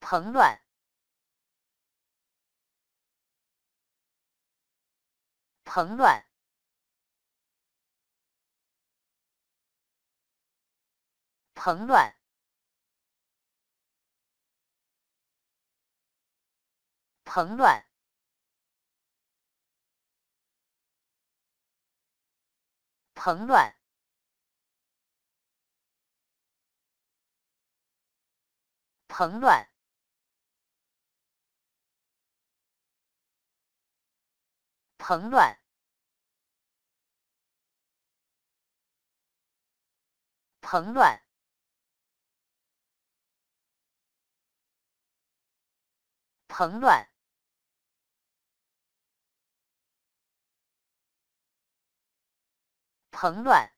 蓬乱。蓬乱。 蓬乱，蓬乱，蓬乱，蓬乱，蓬乱，蓬乱。 蓬乱，蓬乱。